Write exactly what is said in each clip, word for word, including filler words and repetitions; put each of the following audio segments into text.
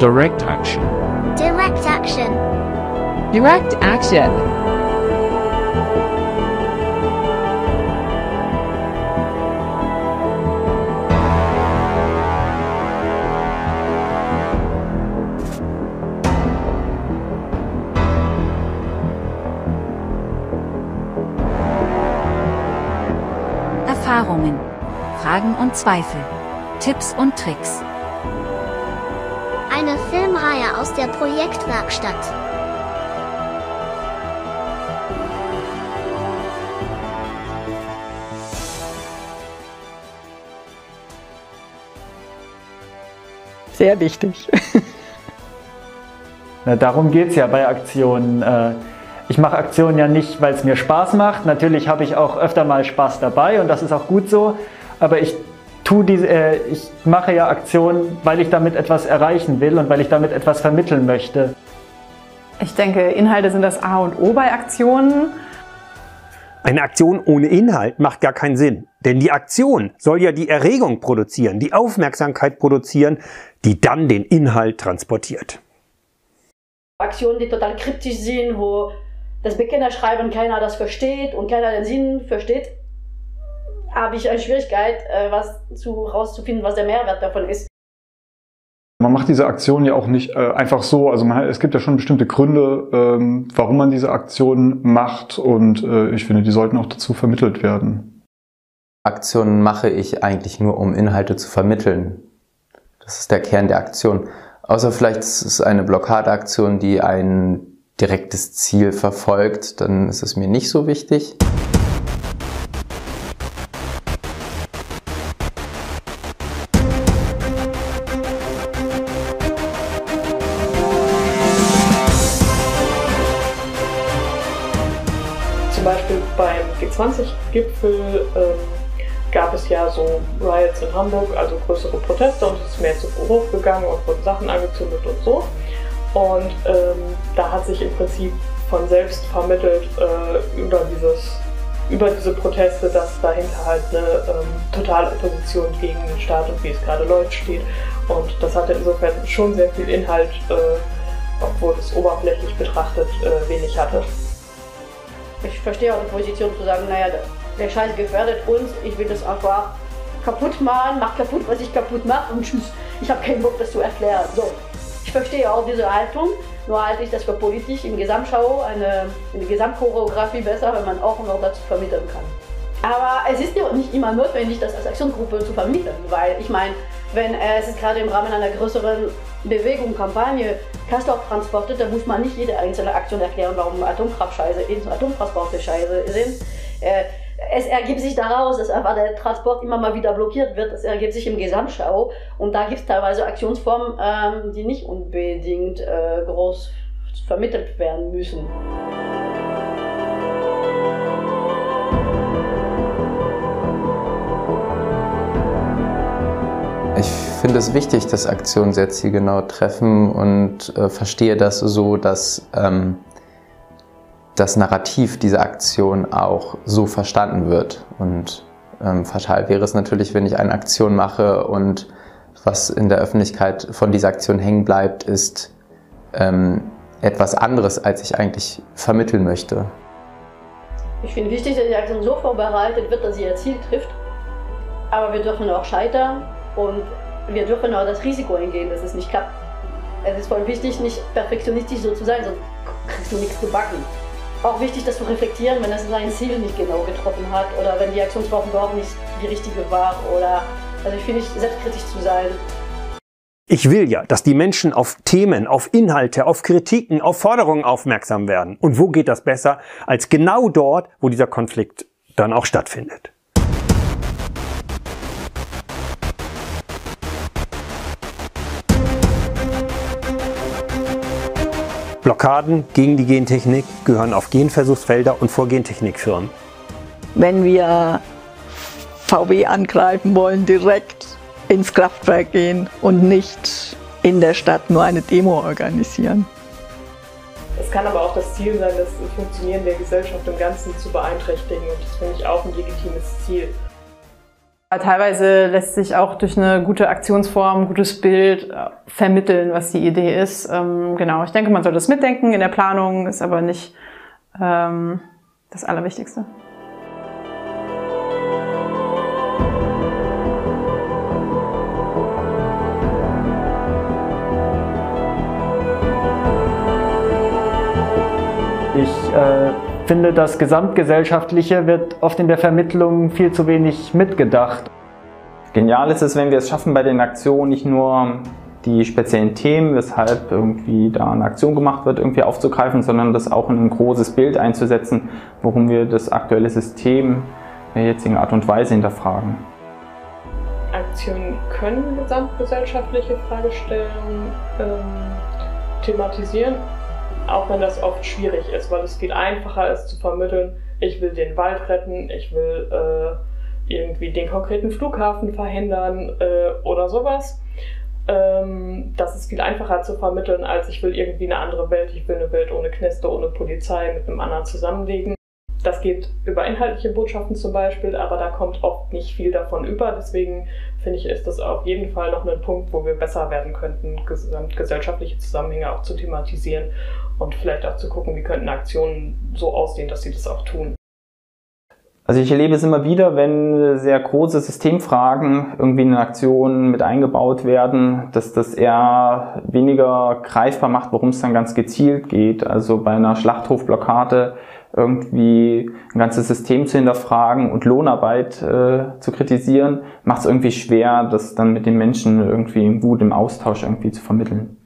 Direct action. Direct action. Direct action. Erfahrungen, Fragen und Zweifel, Tipps und Tricks. Eine Filmreihe aus der Projektwerkstatt. Sehr wichtig. Na, darum geht es ja bei Aktionen. Ich mache Aktionen ja nicht, weil es mir Spaß macht. Natürlich habe ich auch öfter mal Spaß dabei und das ist auch gut so. Aber ich Ich mache ja Aktionen, weil ich damit etwas erreichen will und weil ich damit etwas vermitteln möchte. Ich denke, Inhalte sind das A und O bei Aktionen. Eine Aktion ohne Inhalt macht gar keinen Sinn. Denn die Aktion soll ja die Erregung produzieren, die Aufmerksamkeit produzieren, die dann den Inhalt transportiert. Aktionen, die total kryptisch sind, wo das Bekennerschreiben keiner das versteht und keiner den Sinn versteht, habe ich eine Schwierigkeit, was zu, rauszufinden, was der Mehrwert davon ist. Man macht diese Aktion ja auch nicht äh, einfach so. Also man, es gibt ja schon bestimmte Gründe, ähm, warum man diese Aktion macht. Und äh, ich finde, die sollten auch dazu vermittelt werden. Aktionen mache ich eigentlich nur, um Inhalte zu vermitteln. Das ist der Kern der Aktion. Außer vielleicht ist es eine Blockadeaktion, die ein direktes Ziel verfolgt. Dann ist es mir nicht so wichtig. Zum Beispiel beim G zwanzig-Gipfel ähm, gab es ja so Riots in Hamburg, also größere Proteste, und es ist mehr zu Hof gegangen und wurden Sachen angezündet und so. Und ähm, da hat sich im Prinzip von selbst vermittelt äh, über, dieses, über diese Proteste, dass dahinter halt eine ähm, totale Opposition gegen den Staat und wie es gerade läuft steht. Und das hatte insofern schon sehr viel Inhalt, äh, obwohl es oberflächlich betrachtet äh, wenig hatte. Ich verstehe auch die Position zu sagen, naja, der Scheiß gefährdet uns, ich will das einfach kaputt machen, mach kaputt, was ich kaputt mache und tschüss, ich habe keinen Bock, das zu erklären. So, ich verstehe auch diese Haltung, nur halte ich das für politisch im Gesamtschau, eine, eine Gesamtchoreografie besser, wenn man auch noch dazu vermitteln kann. Aber es ist ja auch nicht immer notwendig, das als Aktionsgruppe zu vermitteln, weil ich meine, wenn es ist gerade im Rahmen einer größeren Bewegung, Kampagne, Castor transportiert, dann muss man nicht jede einzelne Aktion erklären, warum Atomkraft scheiße ist und Atomtransporte scheiße sind. Es ergibt sich daraus, dass einfach der Transport immer mal wieder blockiert wird. Es ergibt sich im Gesamtschau und da gibt es teilweise Aktionsformen, die nicht unbedingt groß vermittelt werden müssen. Ich finde es wichtig, dass Aktionen sehr zielgenau treffen und äh, verstehe das so, dass ähm, das Narrativ dieser Aktion auch so verstanden wird. Und ähm, fatal wäre es natürlich, wenn ich eine Aktion mache und was in der Öffentlichkeit von dieser Aktion hängen bleibt, ist ähm, etwas anderes, als ich eigentlich vermitteln möchte. Ich finde wichtig, dass die Aktion so vorbereitet wird, dass sie ihr Ziel trifft. Aber wir dürfen auch scheitern. Und wir dürfen auch das Risiko eingehen, dass es nicht klappt. Es ist voll wichtig, nicht perfektionistisch so zu sein, sonst kriegst du nichts gebacken. Auch wichtig, das zu reflektieren, wenn das sein Ziel nicht genau getroffen hat oder wenn die Aktionsform überhaupt nicht die richtige war. Oder, also ich finde, selbstkritisch zu sein. Ich will ja, dass die Menschen auf Themen, auf Inhalte, auf Kritiken, auf Forderungen aufmerksam werden. Und wo geht das besser, als genau dort, wo dieser Konflikt dann auch stattfindet. Blockaden gegen die Gentechnik gehören auf Genversuchsfelder und vor Gentechnikfirmen. Wenn wir V W angreifen wollen, direkt ins Kraftwerk gehen und nicht in der Stadt nur eine Demo organisieren. Es kann aber auch das Ziel sein, das Funktionieren der Gesellschaft im Ganzen zu beeinträchtigen. Und das finde ich auch ein legitimes Ziel. Teilweise lässt sich auch durch eine gute Aktionsform, gutes Bild vermitteln, was die Idee ist. Ähm, genau, ich denke, man soll das mitdenken in der Planung, ist aber nicht ähm, das Allerwichtigste. Ich äh, finde, das Gesamtgesellschaftliche wird oft in der Vermittlung viel zu wenig mitgedacht. Genial ist es, wenn wir es schaffen, bei den Aktionen nicht nur die speziellen Themen, weshalb irgendwie da eine Aktion gemacht wird, irgendwie aufzugreifen, sondern das auch in ein großes Bild einzusetzen, worum wir das aktuelle System in der jetzigen Art und Weise hinterfragen. Aktionen können gesamtgesellschaftliche Fragestellungen ähm, thematisieren. Auch wenn das oft schwierig ist, weil es viel einfacher ist zu vermitteln, ich will den Wald retten, ich will äh, irgendwie den konkreten Flughafen verhindern äh, oder sowas. Ähm, das ist viel einfacher zu vermitteln, als ich will irgendwie eine andere Welt, ich will eine Welt ohne Kneste, ohne Polizei, mit einem anderen zusammenlegen. Das geht über inhaltliche Botschaften zum Beispiel, aber da kommt oft nicht viel davon über. Deswegen finde ich, ist das auf jeden Fall noch ein Punkt, wo wir besser werden könnten, gesamtgesellschaftliche Zusammenhänge auch zu thematisieren und vielleicht auch zu gucken, wie könnten Aktionen so aussehen, dass sie das auch tun. Also ich erlebe es immer wieder, wenn sehr große Systemfragen irgendwie in Aktionen mit eingebaut werden, dass das eher weniger greifbar macht, worum es dann ganz gezielt geht. Also bei einer Schlachthofblockade irgendwie ein ganzes System zu hinterfragen und Lohnarbeit äh, zu kritisieren, macht es irgendwie schwer, das dann mit den Menschen irgendwie im Wut, im Austausch irgendwie zu vermitteln.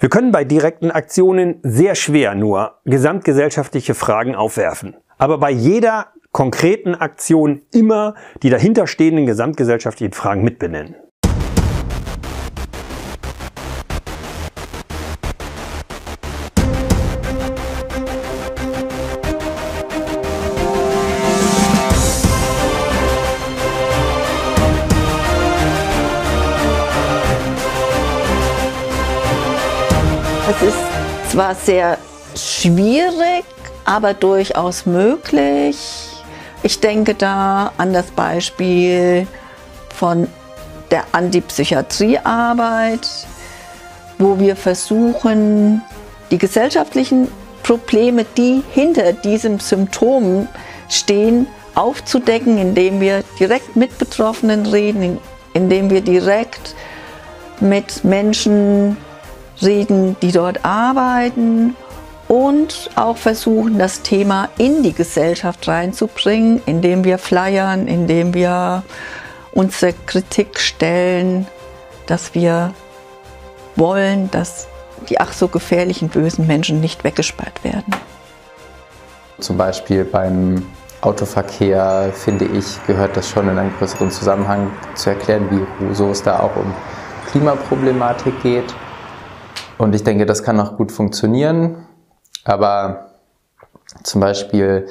Wir können bei direkten Aktionen sehr schwer nur gesamtgesellschaftliche Fragen aufwerfen. Aber bei jeder konkreten Aktion immer die dahinterstehenden gesamtgesellschaftlichen Fragen mitbenennen. Es ist zwar sehr schwierig, aber durchaus möglich. Ich denke da an das Beispiel von der Antipsychiatriearbeit, wo wir versuchen, die gesellschaftlichen Probleme, die hinter diesem Symptom stehen, aufzudecken, indem wir direkt mit Betroffenen reden, indem wir direkt mit Menschen reden, die dort arbeiten, und auch versuchen, das Thema in die Gesellschaft reinzubringen, indem wir flyern, indem wir unsere Kritik stellen, dass wir wollen, dass die ach so gefährlichen, bösen Menschen nicht weggesperrt werden. Zum Beispiel beim Autoverkehr, finde ich, gehört das schon in einen größeren Zusammenhang zu erklären, wie so es da auch um Klimaproblematik geht. Und ich denke, das kann auch gut funktionieren, aber zum Beispiel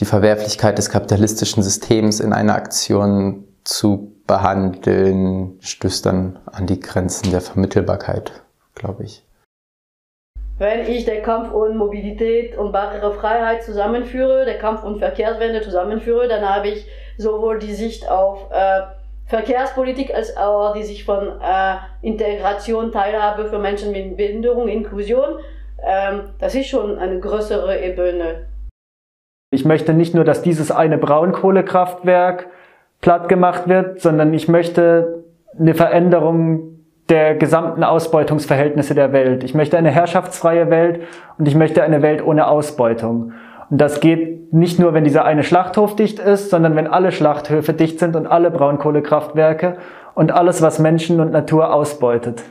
die Verwerflichkeit des kapitalistischen Systems in einer Aktion zu behandeln, stößt dann an die Grenzen der Vermittelbarkeit, glaube ich. Wenn ich den Kampf um Mobilität und Barrierefreiheit zusammenführe, den Kampf um Verkehrswende zusammenführe, dann habe ich sowohl die Sicht auf äh, Verkehrspolitik als auch die sich von äh, Integration, Teilhabe für Menschen mit Behinderung, Inklusion, ähm, das ist schon eine größere Ebene. Ich möchte nicht nur, dass dieses eine Braunkohlekraftwerk platt gemacht wird, sondern ich möchte eine Veränderung der gesamten Ausbeutungsverhältnisse der Welt. Ich möchte eine herrschaftsfreie Welt und ich möchte eine Welt ohne Ausbeutung. Und das geht nicht nur, wenn dieser eine Schlachthof dicht ist, sondern wenn alle Schlachthöfe dicht sind und alle Braunkohlekraftwerke und alles, was Menschen und Natur ausbeutet.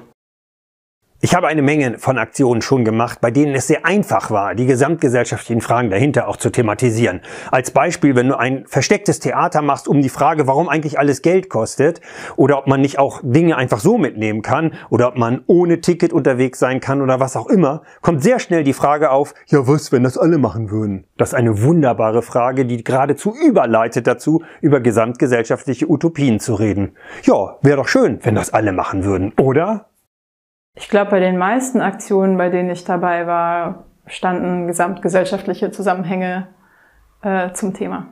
Ich habe eine Menge von Aktionen schon gemacht, bei denen es sehr einfach war, die gesamtgesellschaftlichen Fragen dahinter auch zu thematisieren. Als Beispiel, wenn du ein verstecktes Theater machst um die Frage, warum eigentlich alles Geld kostet oder ob man nicht auch Dinge einfach so mitnehmen kann oder ob man ohne Ticket unterwegs sein kann oder was auch immer, kommt sehr schnell die Frage auf, ja was, wenn das alle machen würden? Das ist eine wunderbare Frage, die geradezu überleitet dazu, über gesamtgesellschaftliche Utopien zu reden. Ja, wäre doch schön, wenn das alle machen würden, oder? Ich glaube, bei den meisten Aktionen, bei denen ich dabei war, standen gesamtgesellschaftliche Zusammenhänge äh, zum Thema.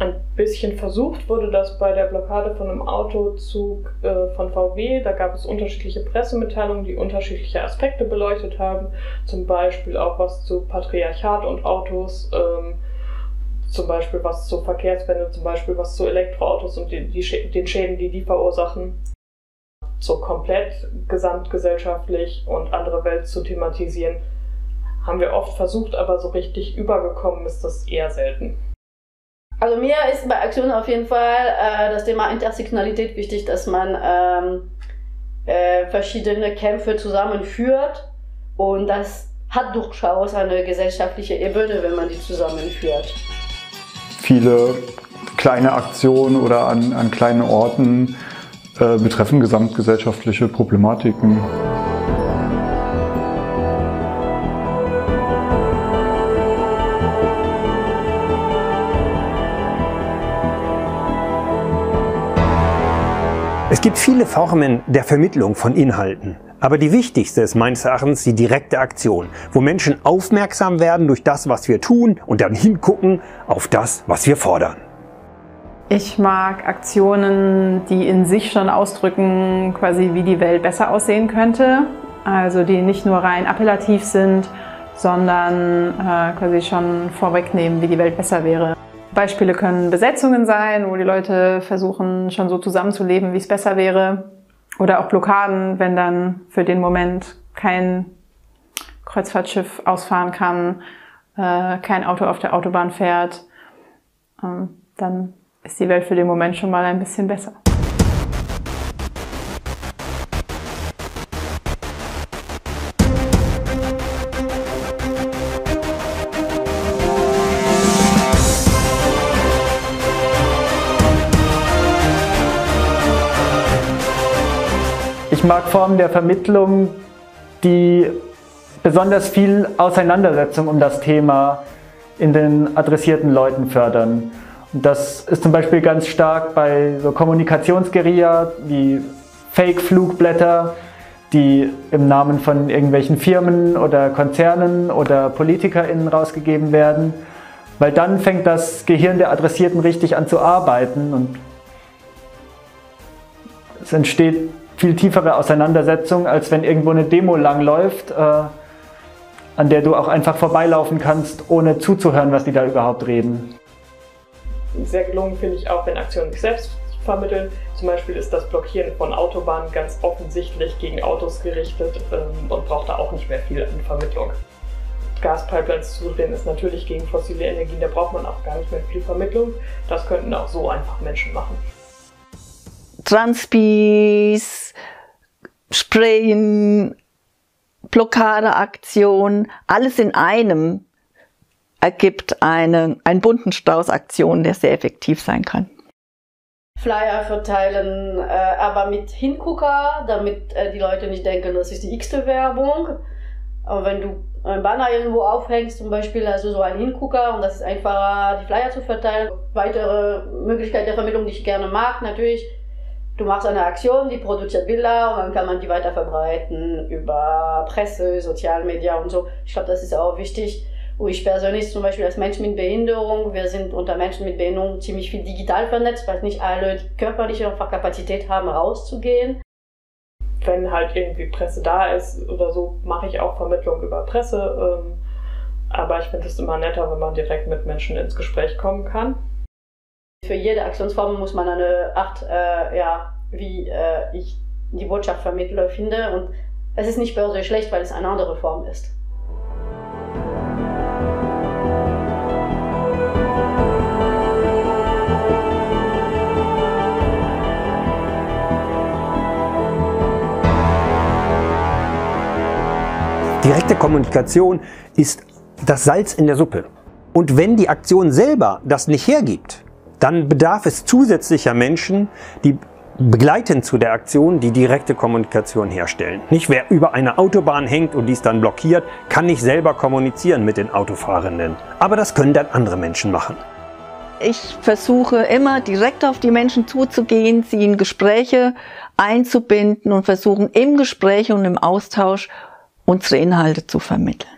ein bisschen versucht wurde das bei der Blockade von einem Autozug äh, von V W. Da gab es unterschiedliche Pressemitteilungen, die unterschiedliche Aspekte beleuchtet haben, zum Beispiel auch was zu Patriarchat und Autos, ähm, zum Beispiel was zur Verkehrswende, zum Beispiel was zu Elektroautos und die, die Schä- den Schäden, die die verursachen. So komplett gesamtgesellschaftlich und andere Welt zu thematisieren, haben wir oft versucht, aber so richtig übergekommen ist das eher selten. Also mir ist bei Aktion auf jeden Fall äh, das Thema Intersektionalität wichtig, dass man ähm, äh, verschiedene Kämpfe zusammenführt, und das hat durchaus eine gesellschaftliche Ebene, wenn man die zusammenführt. Viele kleine Aktionen oder an, an kleinen Orten äh, betreffen gesamtgesellschaftliche Problematiken. Es gibt viele Formen der Vermittlung von Inhalten, aber die wichtigste ist meines Erachtens die direkte Aktion, wo Menschen aufmerksam werden durch das, was wir tun, und dann hingucken auf das, was wir fordern. Ich mag Aktionen, die in sich schon ausdrücken, quasi wie die Welt besser aussehen könnte, also die nicht nur rein appellativ sind, sondern äh, quasi schon vorwegnehmen, wie die Welt besser wäre. Beispiele können Besetzungen sein, wo die Leute versuchen, schon so zusammenzuleben, wie es besser wäre. Oder auch Blockaden, wenn dann für den Moment kein Kreuzfahrtschiff ausfahren kann, kein Auto auf der Autobahn fährt. Dann ist die Welt für den Moment schon mal ein bisschen besser. Ich mag Formen der Vermittlung, die besonders viel Auseinandersetzung um das Thema in den adressierten Leuten fördern. Und das ist zum Beispiel ganz stark bei so Kommunikationsguerilla, die Fake-Flugblätter, die im Namen von irgendwelchen Firmen oder Konzernen oder PolitikerInnen rausgegeben werden, weil dann fängt das Gehirn der Adressierten richtig an zu arbeiten und es entsteht viel tiefere Auseinandersetzung, als wenn irgendwo eine Demo langläuft, äh, an der du auch einfach vorbeilaufen kannst, ohne zuzuhören, was die da überhaupt reden. Sehr gelungen finde ich auch, wenn Aktionen sich selbst vermitteln. Zum Beispiel ist das Blockieren von Autobahnen ganz offensichtlich gegen Autos gerichtet ähm, und braucht da auch nicht mehr viel an Vermittlung. Gaspipelines zu drehen ist natürlich gegen fossile Energien, da braucht man auch gar nicht mehr viel Vermittlung. Das könnten auch so einfach Menschen machen. Transpis, Sprayen, Blockadeaktion, alles in einem ergibt einen, einen bunten Strauß Aktionen, der sehr effektiv sein kann. Flyer verteilen, aber mit Hingucker, damit die Leute nicht denken, das ist die x-te Werbung. Aber wenn du ein Banner irgendwo aufhängst, zum Beispiel, also so ein Hingucker, und das ist einfacher, die Flyer zu verteilen. Weitere Möglichkeit der Vermittlung, die ich gerne mag, natürlich. Du machst eine Aktion, die produziert Bilder und dann kann man die weiter verbreiten über Presse, Sozialmedia und so. Ich glaube, das ist auch wichtig. Und ich persönlich zum Beispiel als Mensch mit Behinderung, wir sind unter Menschen mit Behinderung ziemlich viel digital vernetzt, weil nicht alle die körperliche Kapazität haben, rauszugehen. Wenn halt irgendwie Presse da ist oder so, mache ich auch Vermittlung über Presse. Ähm, aber ich finde es immer netter, wenn man direkt mit Menschen ins Gespräch kommen kann. Für jede Aktionsform muss man eine Art, äh, ja, wie äh, ich die Botschaft vermittle, finde. Und es ist nicht per se schlecht, weil es eine andere Form ist. Direkte Kommunikation ist das Salz in der Suppe. Und wenn die Aktion selber das nicht hergibt, dann bedarf es zusätzlicher Menschen, die begleitend zu der Aktion die direkte Kommunikation herstellen. Nicht wer über eine Autobahn hängt und dies dann blockiert, kann nicht selber kommunizieren mit den Autofahrenden. Aber das können dann andere Menschen machen. Ich versuche immer direkt auf die Menschen zuzugehen, sie in Gespräche einzubinden und versuchen im Gespräch und im Austausch unsere Inhalte zu vermitteln.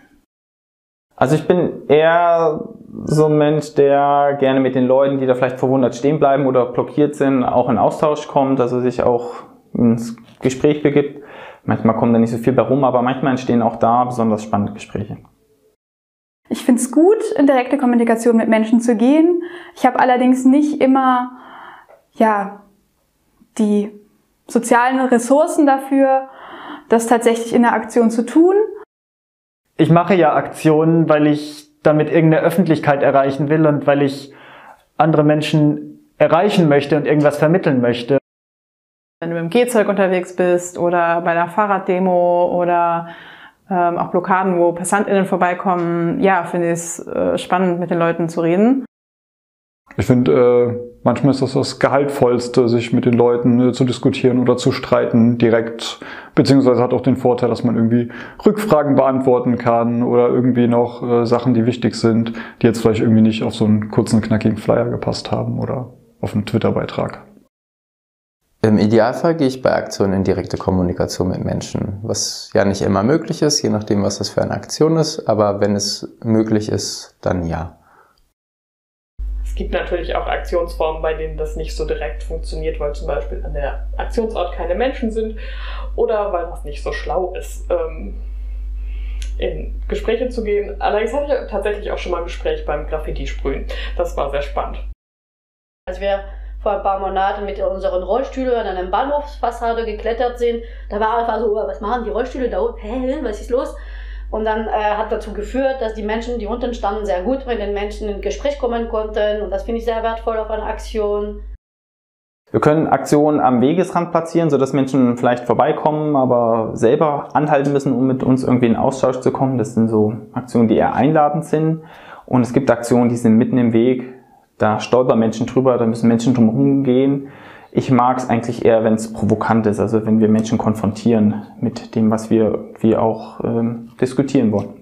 Also ich bin eher so ein Mensch, der gerne mit den Leuten, die da vielleicht verwundert stehen bleiben oder blockiert sind, auch in Austausch kommt, also sich auch ins Gespräch begibt. Manchmal kommt da nicht so viel bei rum, aber manchmal entstehen auch da besonders spannende Gespräche. Ich finde es gut, in direkte Kommunikation mit Menschen zu gehen. Ich habe allerdings nicht immer ja, die sozialen Ressourcen dafür, das tatsächlich in der Aktion zu tun. Ich mache ja Aktionen, weil ich damit irgendeine Öffentlichkeit erreichen will und weil ich andere Menschen erreichen möchte und irgendwas vermitteln möchte. Wenn du mit dem Gehzeug unterwegs bist oder bei einer Fahrraddemo oder ähm, auch Blockaden, wo PassantInnen vorbeikommen, ja, finde ich es äh, spannend, mit den Leuten zu reden. Ich finde, äh, manchmal ist das das Gehaltvollste, sich mit den Leuten äh, zu diskutieren oder zu streiten direkt, beziehungsweise hat auch den Vorteil, dass man irgendwie Rückfragen beantworten kann oder irgendwie noch äh, Sachen, die wichtig sind, die jetzt vielleicht irgendwie nicht auf so einen kurzen, knackigen Flyer gepasst haben oder auf einen Twitter-Beitrag. Im Idealfall gehe ich bei Aktionen in direkte Kommunikation mit Menschen, was ja nicht immer möglich ist, je nachdem, was das für eine Aktion ist, aber wenn es möglich ist, dann ja. Es gibt natürlich auch Aktionsformen, bei denen das nicht so direkt funktioniert, weil zum Beispiel an der Aktionsort keine Menschen sind oder weil das nicht so schlau ist, in Gespräche zu gehen. Allerdings hatte ich tatsächlich auch schon mal ein Gespräch beim Graffiti-Sprühen. Das war sehr spannend. Also wir vor ein paar Monaten mit unseren Rollstühlen an einer Bahnhofsfassade geklettert sind. Da war einfach so, was machen die Rollstühle da oben? Hä, was ist los? Und dann äh, hat dazu geführt, dass die Menschen, die unten standen, sehr gut mit den Menschen in Gespräch kommen konnten. Und das finde ich sehr wertvoll auf einer Aktion. Wir können Aktionen am Wegesrand platzieren, sodass Menschen vielleicht vorbeikommen, aber selber anhalten müssen, um mit uns irgendwie in Austausch zu kommen. Das sind so Aktionen, die eher einladend sind. Und es gibt Aktionen, die sind mitten im Weg. Da stolpern Menschen drüber, da müssen Menschen drum rumgehen. Ich mag es eigentlich eher, wenn es provokant ist, also wenn wir Menschen konfrontieren mit dem, was wir, wir auch ähm, diskutieren wollen.